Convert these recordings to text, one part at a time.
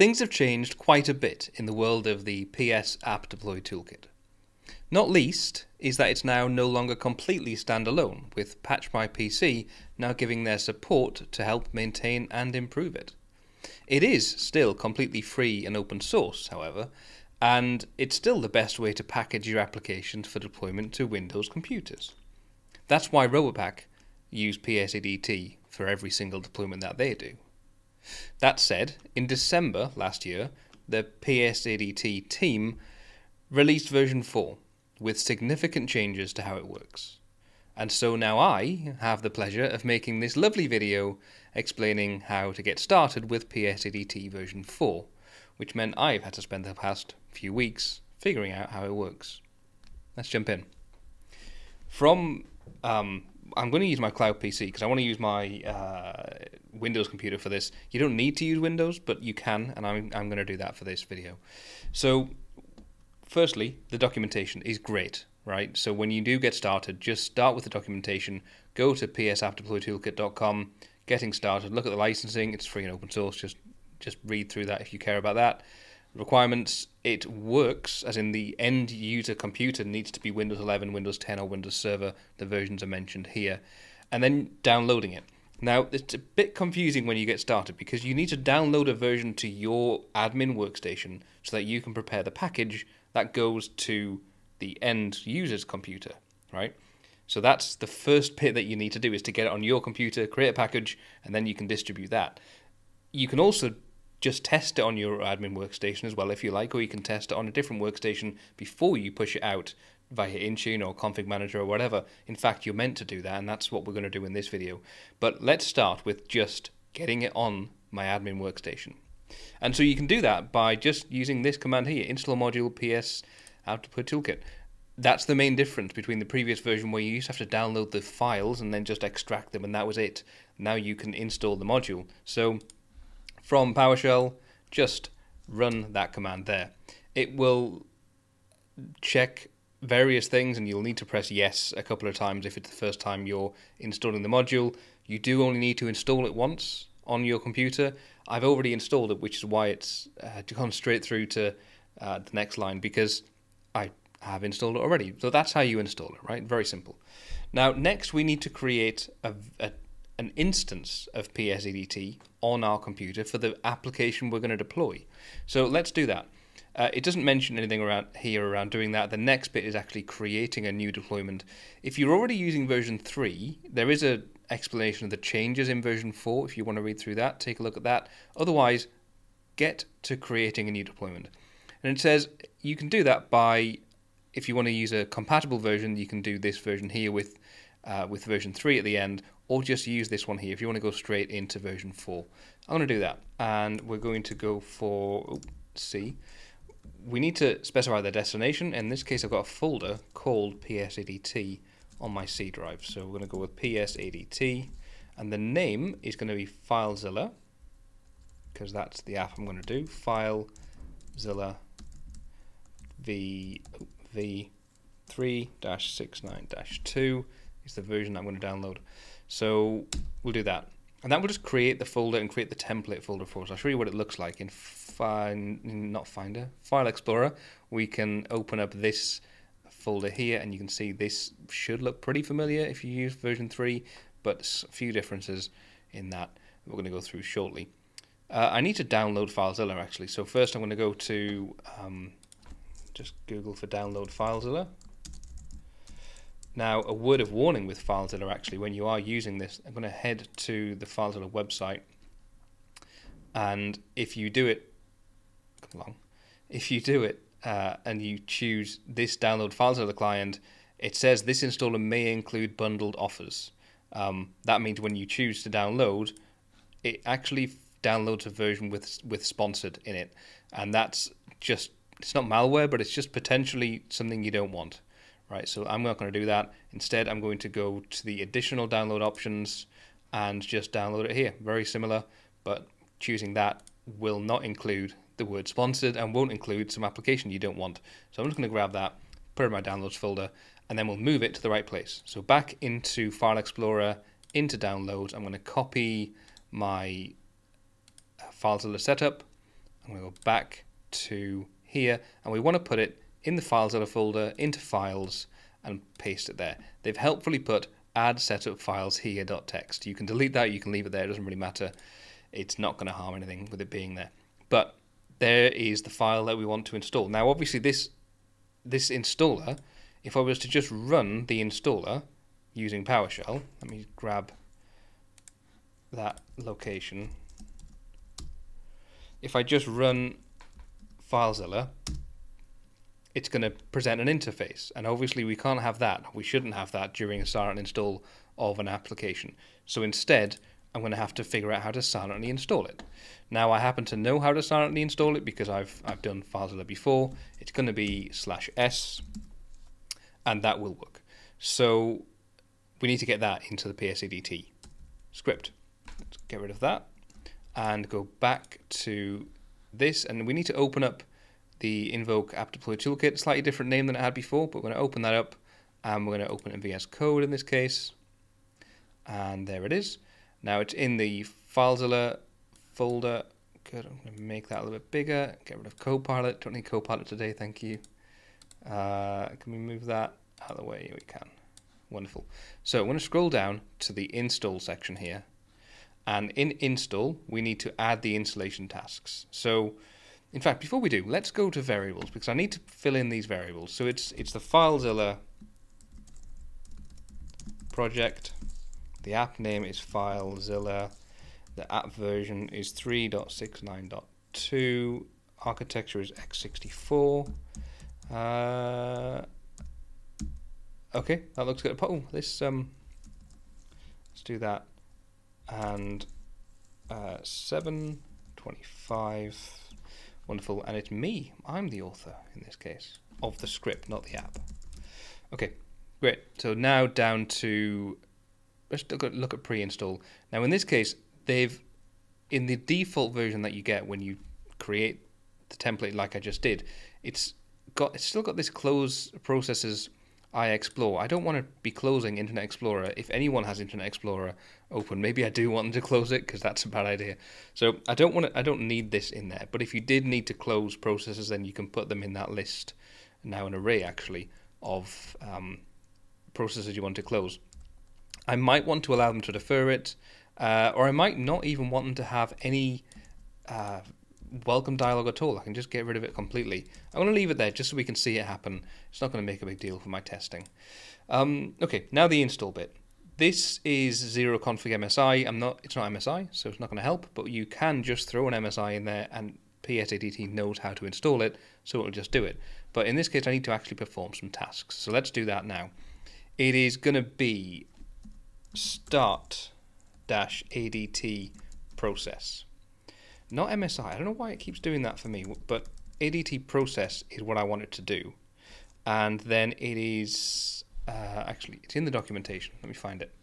Things have changed quite a bit in the world of the PS App Deploy Toolkit. Not least is that it's now no longer completely standalone, with Patch My PC now giving their support to help maintain and improve it. It is still completely free and open source, however, and it's still the best way to package your applications for deployment to Windows computers. That's why Roback use PS/ADT for every single deployment that they do. That said, in December last year, the PS/ADT team released version 4. With significant changes to how it works. And so now I have the pleasure of making this lovely video explaining how to get started with PS/ADT version 4, which meant I've had to spend the past few weeks figuring out how it works. Let's jump in. I'm going to use my cloud PC because I want to use my Windows computer for this. You don't need to use Windows, but you can, and I'm going to do that for this video. So, firstly, the documentation is great, right? So when you do get started, just start with the documentation. Go to psappdeploytoolkit.com, getting started, look at the licensing. It's free and open source. Just read through that if you care about that. Requirements, it works, as in the end user computer needs to be Windows 11, Windows 10, or Windows Server. The versions are mentioned here. And then downloading it. Now, it's a bit confusing when you get started because you need to download a version to your admin workstation so that you can prepare the package that goes to the end user's computer, right? So that's the first bit that you need to do, is to get it on your computer, create a package, and then you can distribute that. You can also just test it on your admin workstation as well if you like, or you can test it on a different workstation before you push it out via Intune or Config Manager or whatever. In fact, you're meant to do that, and that's what we're going to do in this video. But let's start with just getting it on my admin workstation. And so you can do that by just using this command here, install module PS App Deploy Toolkit. That's the main difference between the previous version where you used to have to download the files and then just extract them, and that was it. Now you can install the module. So from PowerShell, just run that command there. It will check various things, and you'll need to press yes a couple of times if it's the first time you're installing the module. You do only need to install it once on your computer. I've already installed it, which is why it's gone straight through to the next line, because I have installed it already. So that's how you install it, right? Very simple. Now, next we need to create an instance of PS/ADT on our computer for the application we're going to deploy. So let's do that. It doesn't mention anything around doing that. The next bit is actually creating a new deployment. If you're already using version 3, there is a explanation of the changes in version 4. If you want to read through that, take a look at that. Otherwise, get to creating a new deployment. And it says you can do that by, if you want to use a compatible version, you can do this version here with version 3 at the end, or just use this one here if you want to go straight into version 4. I'm going to do that, and we're going to go for C. We need to specify the destination. In this case, I've got a folder called PS/ADT on my C drive. So we're going to go with PS/ADT, and the name is going to be FileZilla, because that's the app I'm going to do. FileZilla v3-69-2 is the version I'm going to download. So we'll do that. And that will just create the folder and create the template folder for us. I'll show you what it looks like. In File Explorer, we can open up this folder here, and you can see this should look pretty familiar if you use version 3, but a few differences in that we're going to go through shortly. I need to download FileZilla actually, so first I'm going to go to just Google for download FileZilla. Now, a word of warning with FileZilla actually, when you are using this, I'm going to head to the FileZilla website, and if you do it, and you choose this download FileZilla client, it says this installer may include bundled offers. That means when you choose to download, it actually downloads a version with sponsored in it, and that's just, it's not malware, but it's just potentially something you don't want, right? So I'm not going to do that. Instead, I'm going to go to the additional download options and just download it here. Very similar, but choosing that will not include the word sponsored and won't include some application you don't want. So I'm just going to grab that, put it in my downloads folder, and then we'll move it to the right place. So back into File Explorer, into downloads, I'm going to copy my FileZilla setup. I'm I'm going to go back to here, and we want to put it in the FileZilla folder, into files, and paste it there. They've helpfully put add setup files here.txt. You can delete that, you can leave it there, it doesn't really matter. It's not going to harm anything with it being there. But there is the file that we want to install. Now obviously this installer, if I was to just run the installer using PowerShell, let me grab that location. If I just run FileZilla, it's going to present an interface, and obviously we can't have that. We shouldn't have that during a silent install of an application. So instead, I'm going to have to figure out how to silently install it. Now I happen to know how to silently install it because I've done FileZilla before. It's going to be /s, and that will work. So we need to get that into the PSADT script. Let's get rid of that and go back to this, and we need to open up the Invoke-AppDeployToolkit, slightly different name than it had before, but we're going to open that up, and we're going to open it in VS Code in this case, and there it is. Now it's in the FileZilla folder. Good, I'm going to make that a little bit bigger, get rid of Copilot, don't need Copilot today, thank you. Can we move that out of the way? We can. Wonderful. So I'm going to scroll down to the install section here, and in install we need to add the installation tasks. So in fact, before we do, let's go to variables, because I need to fill in these variables. So it's the FileZilla project, the app name is FileZilla, the app version is 3.69.2, architecture is x64. Okay, that looks good. Oh, this let's do that, and 725. Wonderful, and it's me. I'm the author in this case of the script, not the app. Okay, great. So now down to, let's look at pre-install. Now in this case, they've, in the default version that you get when you create the template like I just did, it's still got this close processes IEXplore. I don't want to be closing Internet Explorer. If anyone has Internet Explorer open, maybe I do want them to close it because that's a bad idea. So I don't need this in there. But if you did need to close processes, then you can put them in that list, now an array actually of processes you want to close. I might want to allow them to defer it, or I might not even want them to have any welcome dialog at all. I can just get rid of it completely. I'm going to leave it there just so we can see it happen. It's not going to make a big deal for my testing. Okay, now the install bit. This is 0config MSI. It's not MSI, so it's not going to help, but you can just throw an MSI in there and PSADT knows how to install it, so it'll just do it. But in this case, I need to actually perform some tasks. So let's do that now. It is going to be Start-ADT process. Not MSI, I don't know why it keeps doing that for me, but ADT process is what I want it to do. And then it is, actually, it's in the documentation. Let me find it.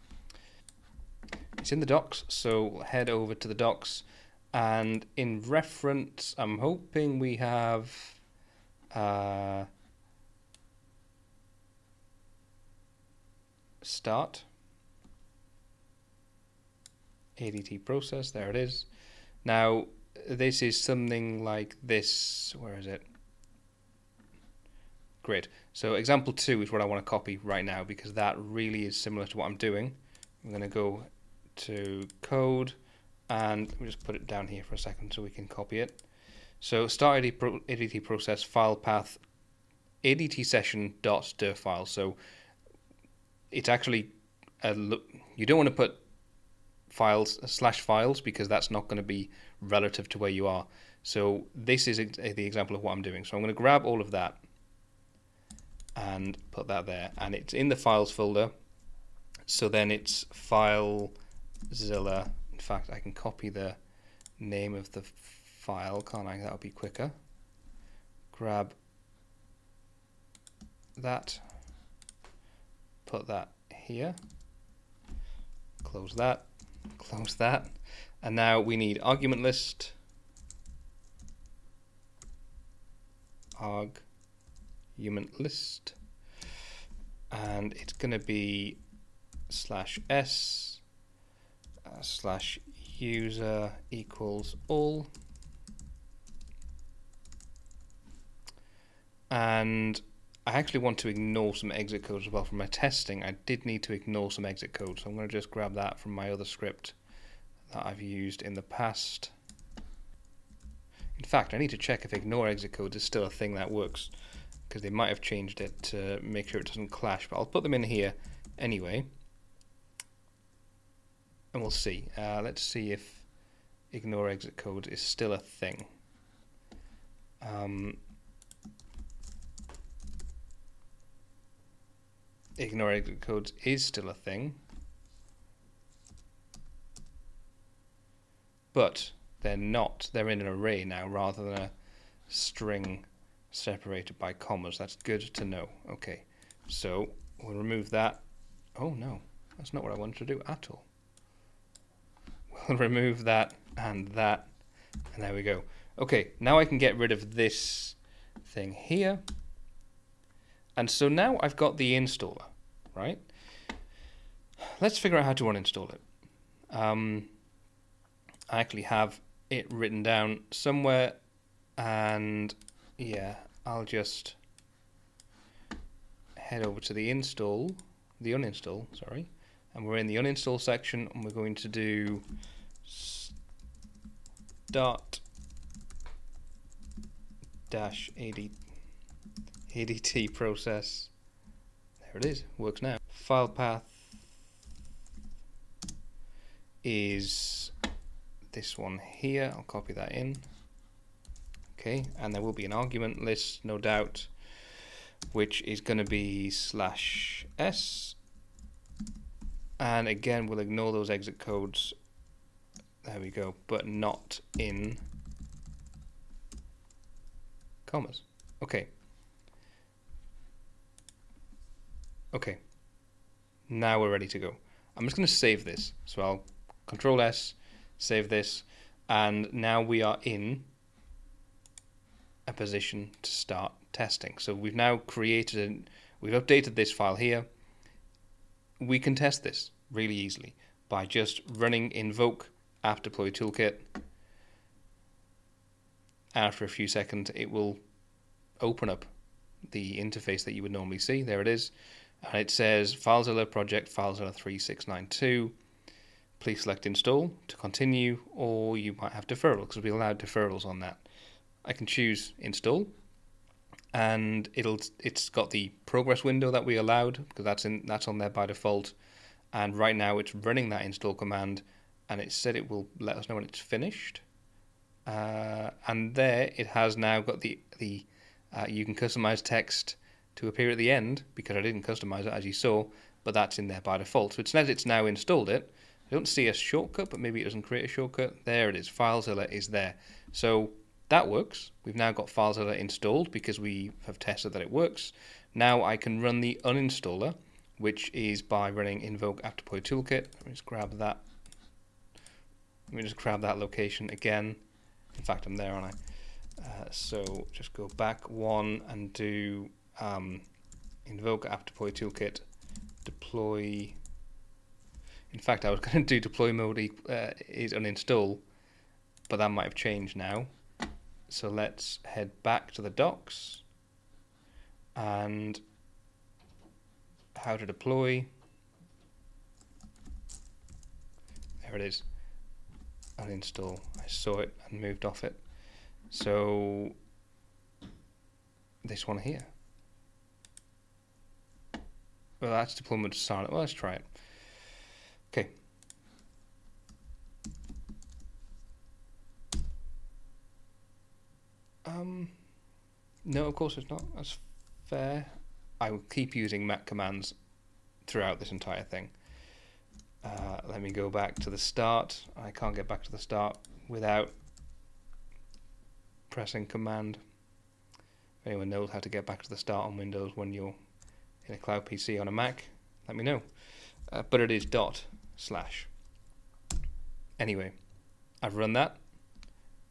It's in the docs, so we'll head over to the docs. And in reference, I'm hoping we have, start ADT process, there it is. Now, this is something like this. Where is it? Great. So example 2 is what I want to copy right now because that really is similar to what I'm doing. I'm going to go to code and let me just put it down here for a second so we can copy it. So start ADT process file path ADT session dot dir file. So it's actually a look. You don't want to put files /files because that's not going to be relative to where you are. So this is the example of what I'm doing. So I'm going to grab all of that and put that there, and it's in the files folder. So then it's FileZilla. In fact, I can copy the name of the file, can't I? That'll be quicker. Grab that, put that here, close that, close that, and now we need argument list, and it's going to be /s /user = all, And I actually want to ignore some exit codes as well from my testing. I did need to ignore some exit codes, so I'm going to just grab that from my other script that I've used in the past. In fact, I need to check if ignore exit codes is still a thing that works, because they might have changed it to make sure it doesn't clash, but I'll put them in here anyway. And we'll see. Let's see if ignore exit code is still a thing. Ignore exit codes is still a thing, but they're not. They're in an array now rather than a string separated by commas. That's good to know. Okay, so we'll remove that. Oh no, that's not what I wanted to do at all. We'll remove that, and there we go. Okay, now I can get rid of this thing here. And so now I've got the installer, right? Let's figure out how to uninstall it. I actually have it written down somewhere, and yeah, I'll just head over to the uninstall, sorry. And we're in the uninstall section, and we're going to do Start-ADT process. There it is, works now. File path is this one here. I'll copy that in. Okay, and there will be an argument list, no doubt, which is going to be /s. And again, we'll ignore those exit codes. There we go, but not in commas. Okay. Okay, now we're ready to go. I'm just going to save this. So I'll Control S, save this, and now we are in a position to start testing. So we've now we've updated this file here. We can test this really easily by just running Invoke-AppDeployToolkit. After a few seconds, it will open up the interface that you would normally see. There it is. And it says FileZilla project FileZilla 3692. Please select install to continue, or you might have deferral, because we allowed deferrals on that. I can choose install, and it's got the progress window that we allowed, because that's on there by default. And right now it's running that install command, and it said it will let us know when it's finished. And there it has now got the you can customize text to appear at the end, because I didn't customize it as you saw, but that's in there by default. So it says it's now installed it. I don't see a shortcut, but maybe it doesn't create a shortcut. There it is. FileZilla is there. So that works. We've now got FileZilla installed because we have tested that it works. Now I can run the uninstaller, which is by running Invoke-AppDeployToolkit. Let me just grab that. Let me just grab that location again. In fact, I'm there, aren't I? So just go back one and do Invoke-AppDeployToolkit deploy. In fact, I was going to do deploy mode is uninstall, but that might have changed now. So let's head back to the docs and how to deploy. There it is. Uninstall. I saw it and moved off it. So this one here. Well, that's deployment silent. Well, let's try it. Okay. No, of course it's not. That's fair. I will keep using Mac commands throughout this entire thing. Let me go back to the start. I can't get back to the start without pressing command. If anyone knows how to get back to the start on Windows when you're in a cloud PC on a Mac, let me know. But it is /. Anyway, I've run that.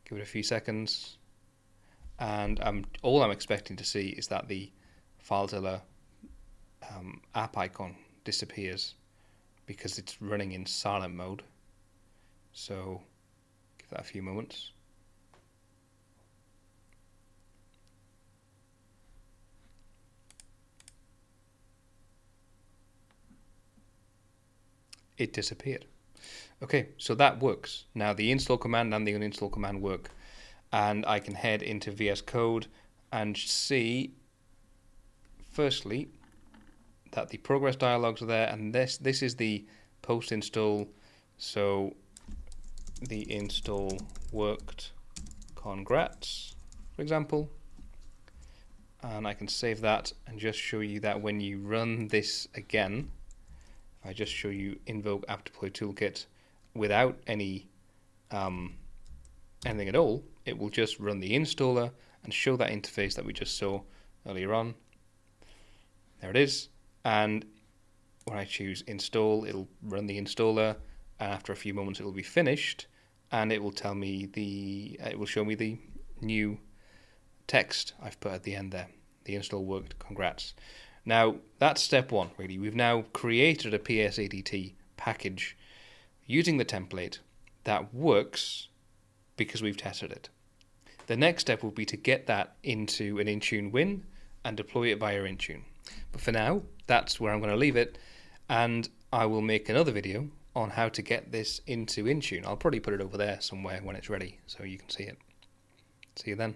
Give it a few seconds, and all I'm expecting to see is that the FileZilla app icon disappears because it's running in silent mode. So give that a few moments. it disappeared. Okay, so that works. Now the install command and the uninstall command work. And I can head into VS Code and see, firstly, that the progress dialogues are there, and this is the post-install, so the install worked, congrats, for example. And I can save that and just show you that when you run this again, I just show you Invoke-AppDeployToolkit without any anything at all. It will just run the installer and show that interface that we just saw earlier on. There it is. And when I choose install, it'll run the installer. And after a few moments, it will be finished, and it will tell me it will show me the new text I've put at the end there. The install worked. Congrats. Now, that's step one, really. We've now created a PS-ADT package using the template that works because we've tested it. The next step will be to get that into an Intune win and deploy it via Intune. But for now, that's where I'm going to leave it, and I will make another video on how to get this into Intune. I'll probably put it over there somewhere when it's ready so you can see it. See you then.